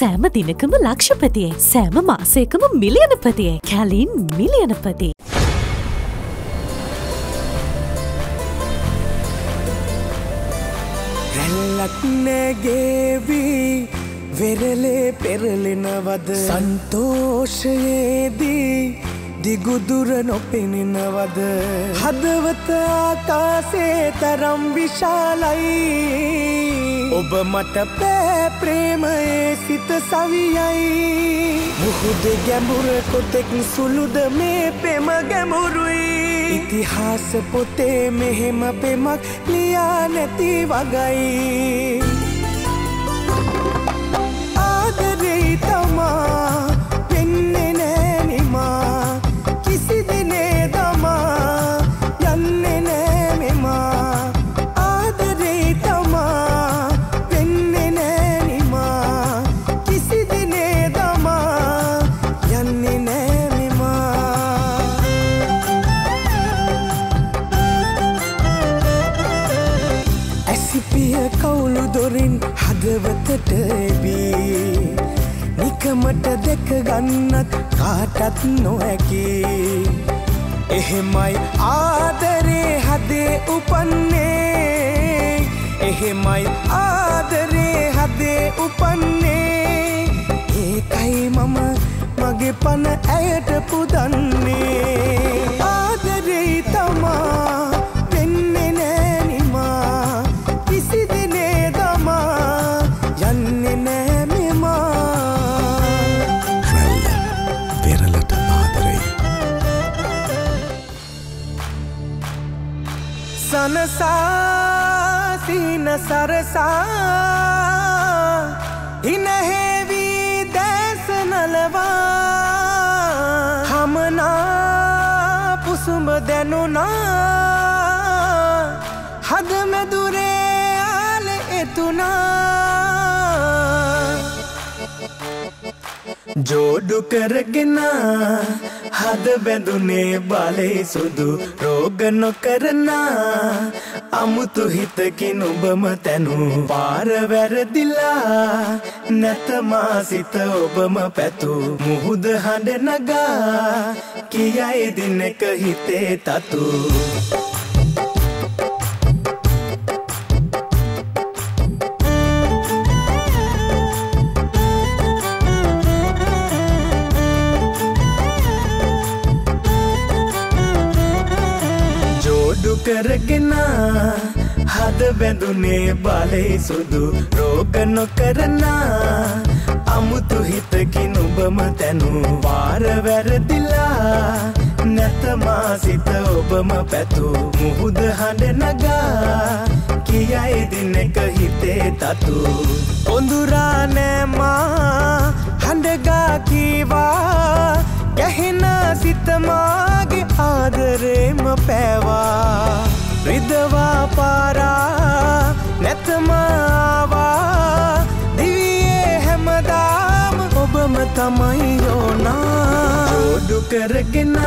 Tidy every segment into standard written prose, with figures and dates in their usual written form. සෑම දිනකම ලක්ෂපතියෙක්, සෑම මාසයකම මිලියනපතියෙක්, කැලින් මිලියනපති. රැල්ලක් නැගෙවි වෙරළේ පෙරලෙනවද, සන්තෝෂයේදී දිගුදුර නොපෙනෙනවද, හදවත ආකාසේ තරම් විශාලයි, ඔබ මට පෑ ප්‍රේමයේ සිත සවියයි, මුහුද ගැඹුර කොතෙක් සුළුද මේ පෙම ගැඹුරුයි, ඉතිහාස පොතේ මෙහෙම පෙමක් ලියා නැති වගයි, ආදරේ තමා වෙන්නේ නෑ නිමා, කිසි දිනේ තමා යන්නේ නෑ මෙමා, ආදරේ තමා හදවතට එබී, නිකමට දැක ගන්නත් කාටත් නොහැකි, එහෙමයි ආදරේ හදේ උපන්නේ, එහෙමයි ආදරේ හදේ උපන්නේ, ඒකයි මම මගේ පණ ඇයට පුදන්නේ, ආදරේ තමා වෙන්නේ නෑ නිමා, කිසි දිනේ තමා sanasa sina sarasa inahevi dasanalava hamna pusumba denuna hadme dure ale etuna जोड़ करके ना हद बेदुने बाले सुधु रोग न करना अमुत हित की नुब मतनु पार वेर दिला नतमा सित ओबम पैतु मुहुद हंड नगा किया ये दिन कहिते तातु करके ना हद बेदुने बाले सुधु रोग न करना अमुत हित की नुब मतनु वार वेर दिला नतमा सित ओबम पैतु मुहुद हंड नगा किया ये दिन कहिते तातु ओंदुरा ने माँ हंडगा कीवा कहना सित मागे आदरे म पैवा रिदवा पारा नतमावा दिव्ये हमदाम ओबम तमई योना जोड़ करके ना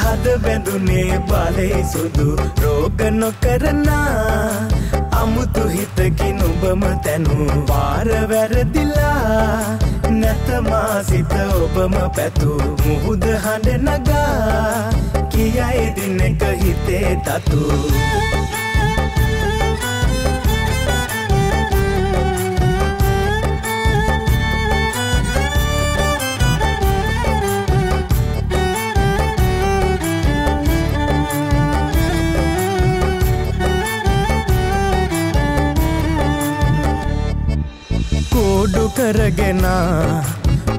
हद बेदुने बाले सुधु रोग न करना अमुतु हित की नुब मतनु वार वेर दिला नतमा सित ओबम पैतु मुहुद हंड नगा किया ये दिन कहिते तातु कोडु करगेना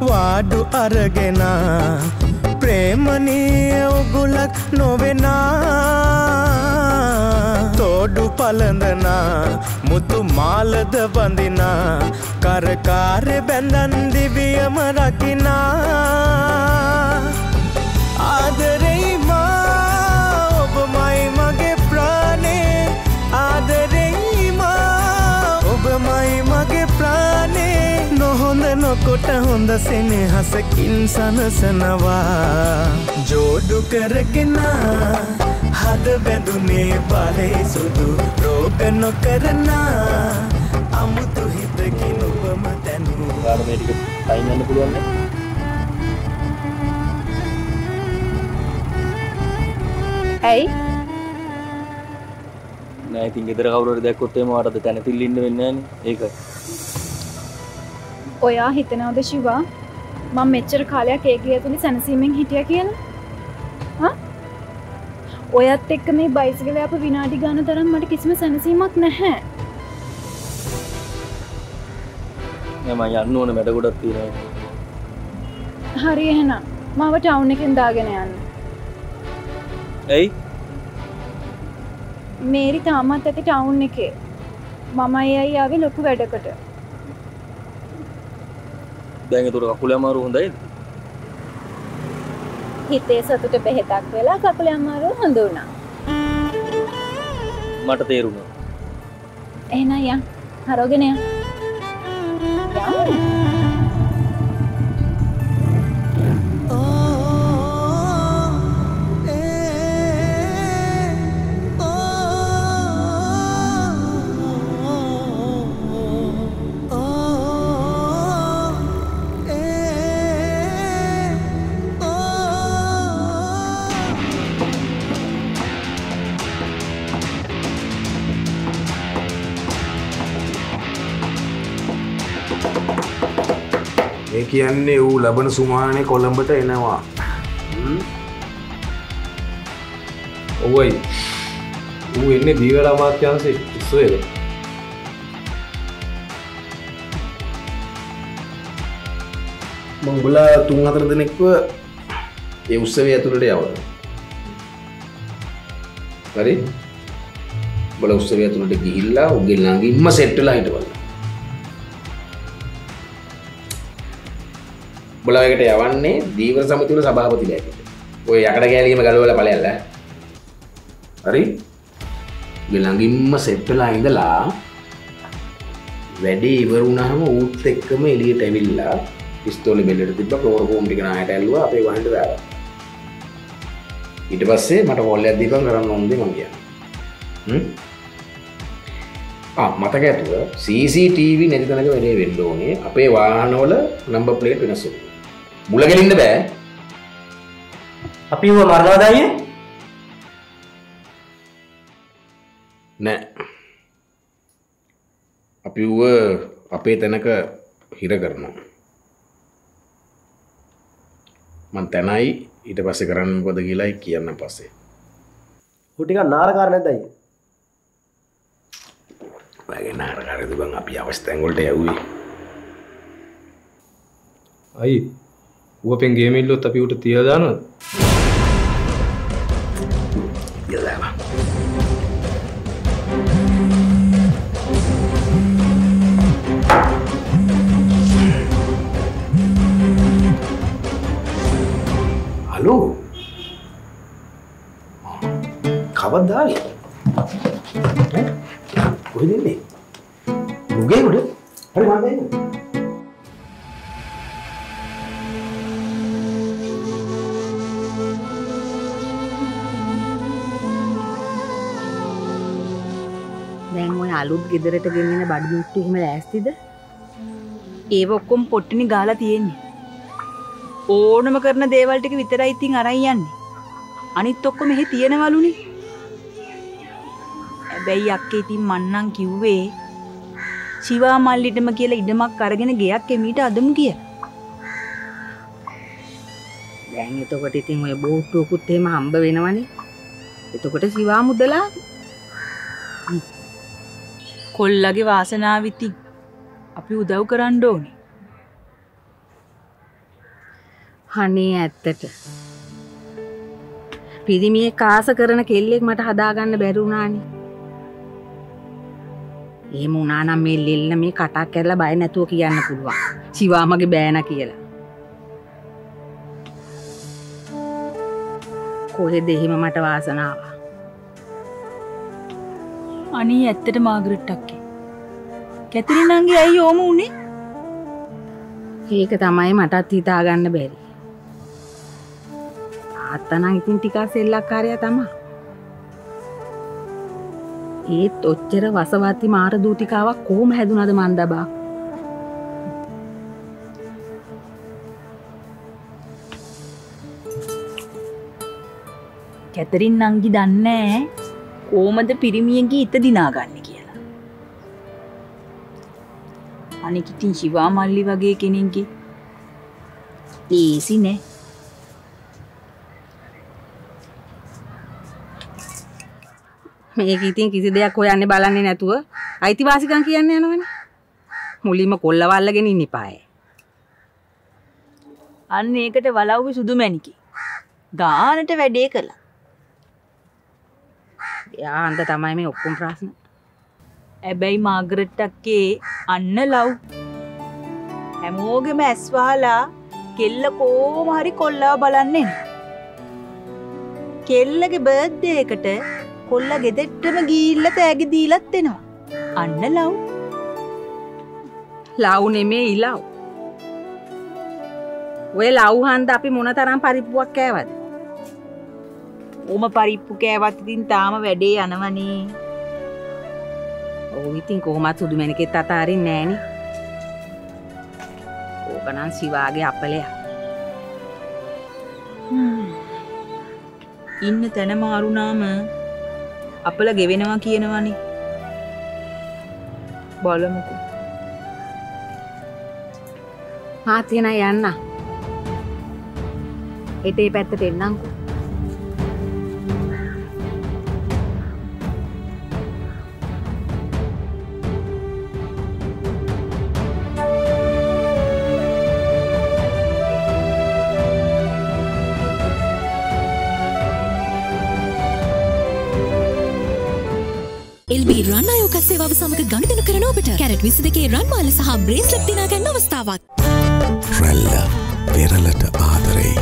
वाडु अरगेना प्रेमनीय उगुलक नोवेना तोडु पलंदना मुतु मालद बंदिना करकार बेंदन दिव्यम रखिना आदरे माँ ओब माई मगे प्राणे आदरे माँ ओब माई मगे प्राणे නොහොඳ නොකොට හොඳ සෙනෙහසකින් සනසනවා ජෝඩු කරගෙන හද බැඳුනේ පාලේ සුදු රෝග නොකරන අමුතු හිතකින් ඔබම දැනුවා මේකට ටයිම් ගන්න පුළුවන් නේ. ඇයි? නෑ ඉතින් ගෙදර කවුරු හරි දැක්කොත් එහෙම වාටද තැන තිල්ල ඉන්න වෙන්නේ නෑනේ. ඒක. ඔයා හිතනවද ශිවා මම මෙච්චර කාලයක් ඒකේ ඇතුලේ සැනසීමෙන් හිටියා කියලා? හා? ඔයත් එක්ක මේ බයිසිකලේ අප විනාඩි ගන්න තරම් මට කිසිම සැනසීමක් නැහැ. මම යන්න ඕනේ වැඩ ගොඩක් තියෙනවා. හරි එහෙනම් මාව ටවුන් එකෙන් දාගෙන යන්න. ඇයි? මේරි තාමත් ඇති ටවුන් එකේ. මමයි අයියයි ආවේ ලොකු වැඩකට. දැන් ඒතර කකුලේ අමාරු හොඳයිද? හිතේ සතුට බෙහෙතක් වෙලා කකුලේ අමාරු හොඳ වුණා. මට තේරුණා. එහෙනම් යන් හරවගෙන යන්. Yeah. කියන්නේ ඌ ලබන සුමානේ කොළඹට එනවා. ඔවයි. ඌ එන්නේ දීවල අමාත්‍යාංශයේ ඉස්සෙල්ලා. මංගල 3-4 දිනකව ඒ උත්සවය ඇතුළට යවනවා. හරි? බල උත්සවය ඇතුළට ගිහිල්ලා උගේ ළඟින්ම සෙට් වෙලා හිටවන්න. බලවයකට යවන්නේ දීවර සමිතිය වල සභාපතිලයකට. ඔය යකඩ කෑලියම ගලවලා ඵලයල්ල. හරි? ළඟින්ම සෙට් වෙලා ඉඳලා වැඩේ ඉවර වුණාම ඌත් එක්කම එළියට ඇවිල්ලා පිස්තෝලෙ බෙල්ලට තිබ්බ ක්ලෝර් බෝම් ටික නායට ඇල්ලුවා අපේ වහන්න දාලා. ඊට පස්සේ මට කෝල් එකක් දීපන් කරන්න ඕනේ මං කියන්නේ. මතක ඇතුව CCTV නැති තැනක වැඩේ වෙන්න ඕනේ. අපේ වාහනවල නම්බර් ප්ලේට් වෙනස් වෙනවා. මුලගලින්න බෑ. අපි ඌව මරනවද අයියේ? නෑ. අපි ඌව අපේ තැනක හිර කරනවා. මං තනයි ඊට පස්සේ කරන්න මොකද කියලායි කියන්න පස්සේ. ඌ ටිකක් නාරකාර නැද්ද අයියේ? මගේ නාරකාරද බං අපි අවස්ථාන් වලට යවුවේ. අයියේ ඌ අපෙන් ගේම් එල්ලුවොත් අපි ඌට 30 දානවද? යලවා. හලෝ. කවදාද? කොහෙද ඉන්නේ? මුගේ උඩ. හරි මම එන්න. අලුත් ගෙදරට ගෙනින බඩු මුට්ටු එහෙම ලෑස්තිද? ඒව ඔක්කොම පොට්ටනේ ගහලා තියෙන්නේ. ඕනම කරන දේවල් ටික විතරයි තින් අරන් යන්නේ. අනිත් ඔක්කොම එහෙ තියෙනවලුනේ. හැබැයි අක්කේ තින් මන්නම් කිව්වේ ශිවා මල්ලිටම කියලා ඉඩමක් අරගෙන ගයක් එමීට අදමු කියලා. දැන් එතකොට ඉතින් ඔය බෝට්ටුවකුත් එහෙම හම්බ වෙනවනේ. එතකොට ශිවා මුදලා කොල්ලගේ වාසනාව ඉතින් අපි උදව් කරන්න ඕනේ. අනේ ඇත්තට පිරිමියේ කාස කරන කෙල්ලෙක් මට හදාගන්න බැරි වුණානේ. එහෙම වුණා නම් මේ ලෙල්ල මේ කටක් කරලා බය නැතුව කියන්න පුළුවන්. ශිවා මගේ බෑනා කියලා. කොහෙද එහෙම මට වාසනාව? අනේ ඇත්තට මාගරට් අක්කේ. කැතරිනාගේ ඇයි ඕම උනේ? ඒක තමයි මටත් හිතා ගන්න බැරි. තාත්තා නම් ඉතින් ටිකක් සෙල්ලක්කාරයා තමයි. ඒත් ඔච්චර වසවති මාර දූතිකාවක් කොහොම හැදුනද මන් දබා? කැතරින් නංගි දන්නේ කොහමද පිරිමියගේ ඉත දිනාගන්නේ කියලා. අනික ඉතින් ශිවා මල්ලි වගේ කෙනෙක්ගේ ලේසි නේ. මේක ඉතින් කිසි දෙයක් හොයන්නේ බලන්නේ නැතුව අයිතිවාසිකම් කියන්නේ යනවනේ. මුලින්ම කොල්ලවල්ලගෙන ඉන්න එපායි. අන්න ඒකට වලව්වේ සුදු මැණිකේ ගානට වැඩේ කළා. යාන්ත තමයි මේ ඔක්කොම ප්‍රශ්න. හැබැයි මාගරට් අක්කේ අන්න ලව්. හැමෝගෙම ඇස් වහලා කෙල්ල කොහොම හරි කොල්ලව බලන්නේ. කෙල්ලගේ බර්ත්ඩේ එකට කොල්ල ගෙදෙට්ටම ගිහිල්ලා තෑගි දීලත් එනවා. අන්න ලව්. ලව් නෙමෙයි ලව්. ඔය ලව් හන්ද අපි මොන තරම් පරිප්පුවක් කෑවද? ओम परिप्पु कैवत्तिन ताम වැඩේ යනවනේ. ඔව් ඉතින් කොහොමත් සුදු මැණිකෙත් අතාරින් නෑනේ. ඕකනම් සිවාගේ අපලයක්. ඉන්න තැන මාරුනාම අපල ගෙවෙනවා කියනවනේ. බලමුකෝ. පාතියන යන්න. ඒටේ පැත්තට එන්නම්කෝ. LB Run Ayoka Sevawa samaka ganithana karana obata carat 22 run mala saha bracelet dina ganna avasthawak Ralla Peralata aadharey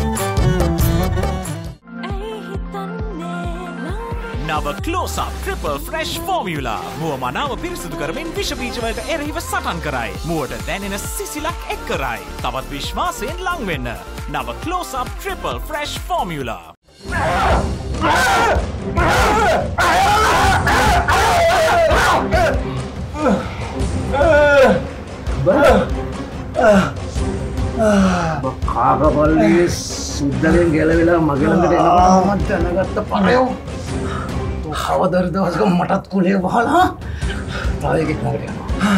Nava Close Up Triple Fresh Formula muwa manawa pirisudu karamin visha bija walata eriwa satan karai muwata danena sisilak ek karai tawat vishwasen lang wenna Nava Close Up Triple Fresh Formula කාකපල්ලේ සුද්දලෙන් ගැලවිලා මගලඟට එනවා මම දැනගත්ත පරයෝ. කවදර දවසක මටත් කුලේ වහලා තායේක නගට යනවා.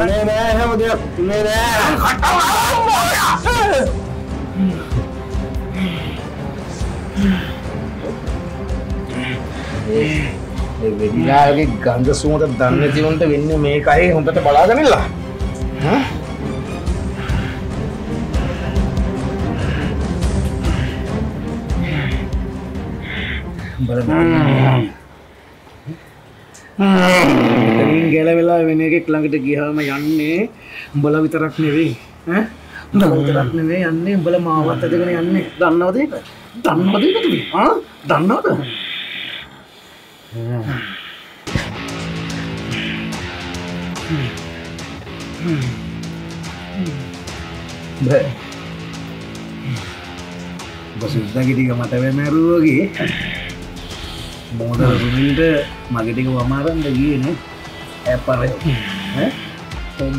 අනේ නෑ හැම දෙයක් කුලේ නෑ. කටවලා මොකද? ඒ වෙඩිලාගේ ගඳ සුවඳ දන්නේ තියොන්ට වෙන්නේ මේකයි හොඳට බලාගන්නilla හා බලන්න ඉතින් ගැලවිලා වෙන එකෙක් ළඟට ගියාම යන්නේ උඹලා විතරක් නෙවෙයි ඈ උඹලා විතරක් නෙවෙයි යන්නේ උඹලා මාවත් අදගෙන යන්නේ දන්නවද ඒක දන්නවද ඒක තුමි හා දන්නවද බසුද්දගිටික මට වැමැරුවගේ මෝදර රුමින්ට මගෙටික වමාරන්ද ගියනේ ඇපර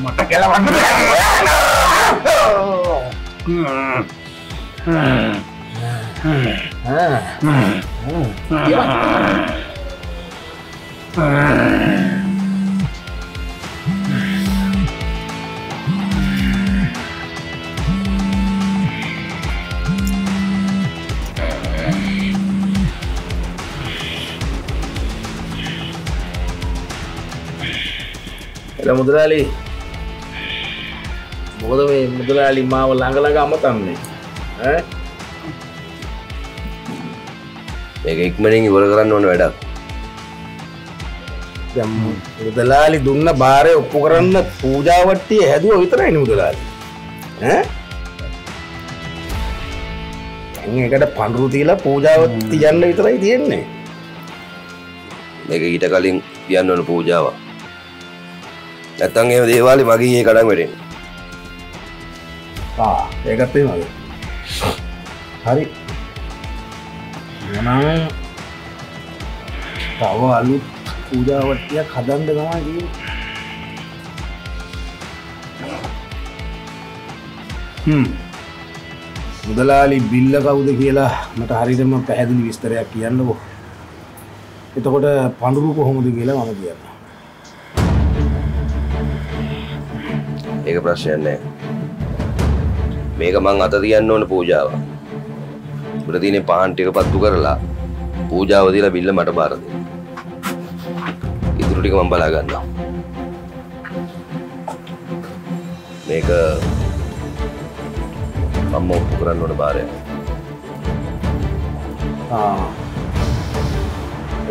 මට කෙලවන්න බෑ. මුදලාලි මොකද මේ මුදලාලි මාව ළඟ ළඟ අමතන්නේ ඈ මේක ඉක්මනින් ඉවර කරන්න ඕන වැඩක්. මුදලාලි දුන්න බාරේ ඔප්පු කරන්න පූජාවට්ටිය හැදුව විතරයි මුදලාලි ඈ දැන් ඒකට පඳුරු තියලා පූජාව තියන්න විතරයි තියෙන්නේ. මේක ඊට කලින් කියන්න ඕන පූජාව නැත්තම් ඒ දේවාලි මගින් ඒ කඩන් වැටෙන්නේ. ඒකත් එහෙමයි. හරි මම තව අලුත් පූජාවට්ටියක් හදන්න ගමයි කියන්නේ. ಮೊದಲಾಲಿ ಬಿಲ್ಲಗಾವುದ කියලා මට හරියටම පැහැදිලි විස්තරයක් කියන්නකෝ. එතකොට පඳුරු කොහොමද කියලා මම කියනවා. ඒක ප්‍රශ්නයක් නෑ. මේක මං අත තියන්න ඕන පූජාව. උඹට දිනේ පහන් ටික පත්තු කරලා පූජාව දීලා බිල්ල මට බාර දෙන්න. ඉතුරු ටික මම බලා ගන්නවා. මේක मम्मो पुकरण लोड बारे हाँ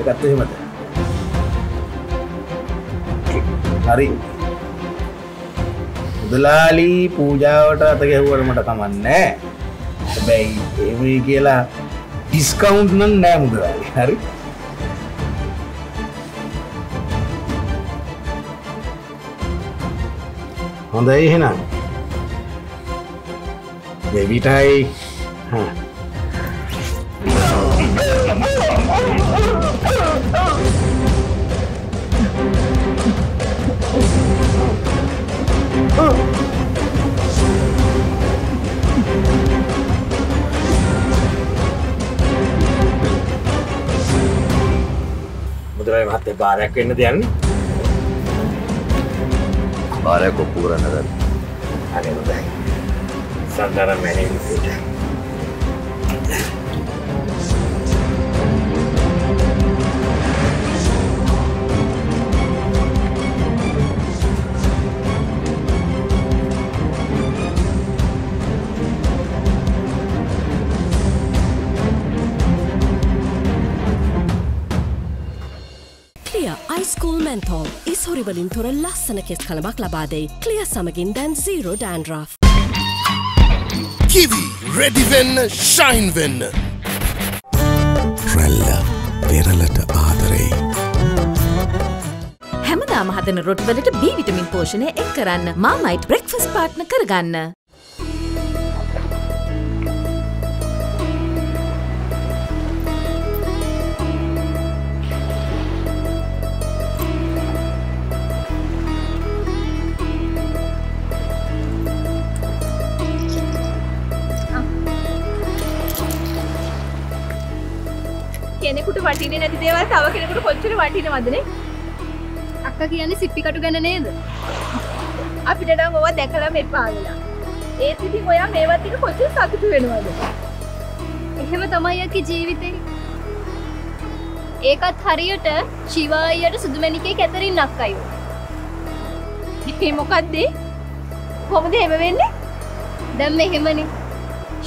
एक अच्छे ही मत है हरी दलाली पूजा वटा तक हुआ रमटा कमान ने भाई ये भी के ला डिस्काउंट नन नहीं मुद्रा हरी हाँ तो ये है ना बेबी टाई हाँ मुद्रा में हाथे बारह के न दिया नहीं बारह को पूरा नगर आने बताएं साधारण मैंने भी सोचा। Clear Ice Cool Menthol is horrible in thora lassana kes kalamak labadei. Clear samagin than zero dandruff. Kiwi Redivin Shinevin Trella Peralata Aadare හැමදාම හදන රොටි වලට B විටමින් පෝෂණය එක් කරන්න Marmite breakfast partner කරගන්න කෙනෙකුට වටින්නේ නැති දේවල් තව කෙනෙකුට කොච්චර වටිනවදනේ අක්කා කියන්නේ සිප්පි කටු ගැන නේද අපිට නම් ඕවා දැකලා මෙපා වෙලා ඒත් ඉතින් ඔයා මේවත් එක කොච්චර සතුටු වෙනවද එහෙම තමයි යකි ජීවිතේ ඒකත් හරියට ශිවායියට සුදුමැණිකේ කැතරින් අක්කයෝ මේ මොකද්ද කොහොමද එහෙම වෙන්නේ දැන් මෙහෙමනේ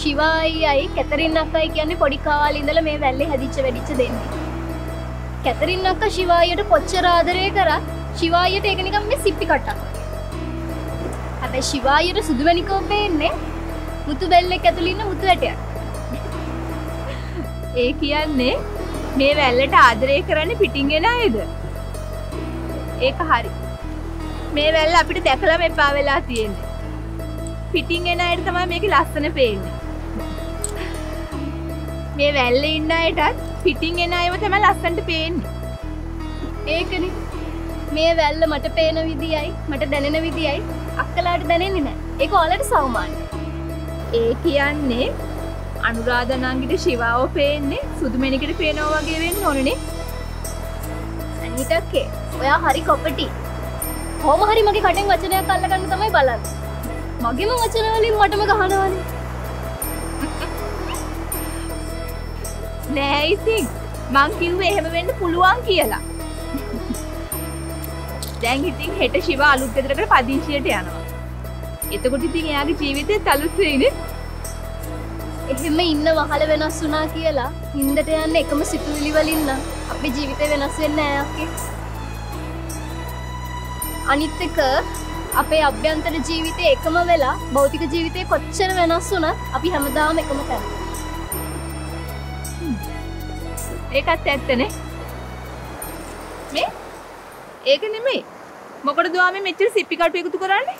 शिवाई कैथरीन अक्का කියන්නේ පොඩි කාලේ ඉඳලා මේ වැල්ලේ හැදිච්ච වැඩිච්ච දෙන්නේ. කැතරින් අක්කා ශිවායියට කොච්චර ආදරේ කරා ශිවායියට ඒක නිකන් මේ සිප්පි කට්ටක් වගේ. හැබැයි ශිවායියට සුදුමැණිකෝ වෙන්නේ මුතු බැල්ලෙක් ඇතුළේ ඉන්න මුතු ඇටයක්. ඒ කියන්නේ මේ වැල්ලට ආදරේ කරන්නේ පිටින් එන අයද? ඒක හරි. මේ වැල්ල අපිට දැකලා මෙපා වෙලා තියෙන්නේ. පිටින් එන අයට තමයි මේකේ ලස්සන පේන්නේ. මේ වැල්ලේ ඉන්න අයටත් පිටින් එන අයව තමයි ලස්සනට පේන්නේ. ඒකනේ මේ වැල්ල මට පේන විදියයි මට දැනෙන විදියයි අක්කලාට දැනෙන්නේ නැහැ. ඒක ඔයාලට සාමාන්‍යයි. ඒ කියන්නේ අනුරාධනංගිට ශිවාව පේන්නේ සුදුමෙණිකට පේනවා වගේ වෙන්න ඕනනේ. අනිතක්කේ ඔයා හරි කොපටි. කොහොම හරි මගේ කටෙන් වචනයක් අල්ලගන්න තමයි බලන්නේ. මගේම වචන වලින් මටම ගහනවානේ. නෑ ඉතින් මං කිව්වේ එහෙම වෙන්න පුළුවන් කියලා. දැන් ඉතින් හෙට ශිවා අලුත් ගෙදරකට පදිංචියට යනවා. එතකොට ඉතින් එයාගේ ජීවිතේ තලුත් වෙයිනේ. එහෙම ඉන්න වහල වෙනස් වුණා කියලා හින්දට යන එකම සිතුවිලි වලින් නම් අපේ ජීවිතේ වෙනස් වෙන්නේ නෑ අක්කේ. අනිත් එක අපේ අභ්‍යන්තර ජීවිතේ එකම වෙලා භෞතික ජීවිතේ කොච්චර වෙනස් වුණත් අපි හැමදාම එකම කරන්නේ. ඒකත් ඇත්තනේ මේ ඒක නෙමෙයි මොකටද ආ මේ මෙච්චර සිප්පි කටු එකතු කරන්නේ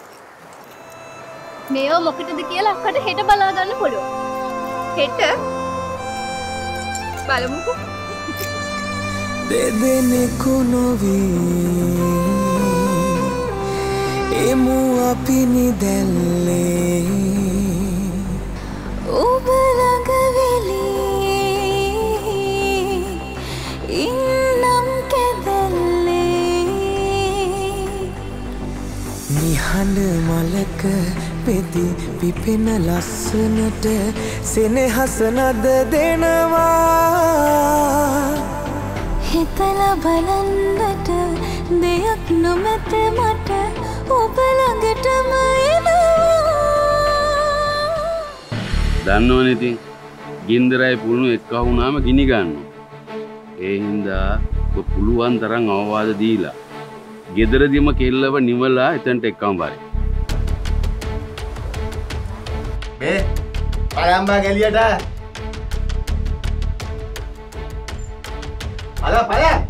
මේව මොකටද කියලා අක්කට හෙට බලා ගන්න පොළොව හෙට බලමුකෝ දෙදෙනෙ කුණොවි එමු අපිනි දැල්ලේ කාලක පෙදී පිපෙන ලස්සනට සෙනෙහස නද දෙනවා හිතලා බලන්නට දෙයක් නොමැත මට ඔබ ළඟටම එනවා දන්නවනේ ඉතින් ගින්දරයි පුළුණු එක්ක වුණාම ගිනි ගන්නවා ඒ හින්දා ඔබ පුළුවන් තරම් අවවාද දීලා ගෙදරදීම කෙල්ලව නිවලා එතනට එක්කම බාරේ. මේ ආරම්භා ගෙලියට. අර බලන්න.